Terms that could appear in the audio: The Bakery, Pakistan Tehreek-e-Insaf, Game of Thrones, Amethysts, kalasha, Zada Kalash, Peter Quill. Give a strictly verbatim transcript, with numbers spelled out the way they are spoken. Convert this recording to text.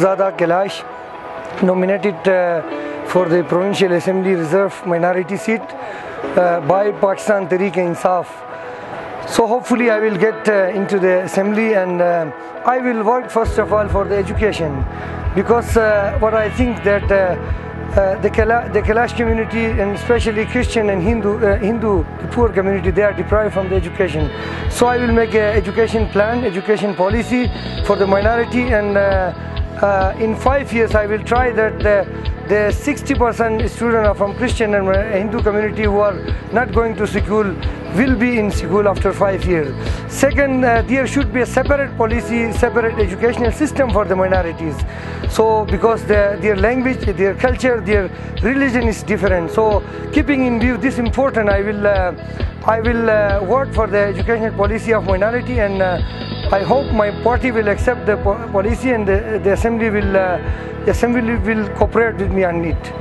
Zada Kalash, nominated uh, for the Provincial Assembly Reserve minority seat uh, by Pakistan Tehreek-e-Insaf. So hopefully I will get uh, into the assembly, and uh, I will work first of all for the education, because uh, what I think that uh, Uh, the, Kala, the Kalash community, and especially Christian and Hindu, uh, Hindu the poor community, they are deprived from the education. So I will make an education plan, education policy for the minority, and uh, uh, in five years I will try that uh, the sixty percent students are from Christian and Hindu community who are not going to school will be in school after five years. Second, uh, there should be a separate policy, separate educational system for the minorities. So, because the, their language, their culture, their religion is different. So, keeping in view this important, I will, uh, I will uh, work for the educational policy of minority, and uh, I hope my party will accept the po policy, and the, the assembly will, uh, the assembly will cooperate with me on it.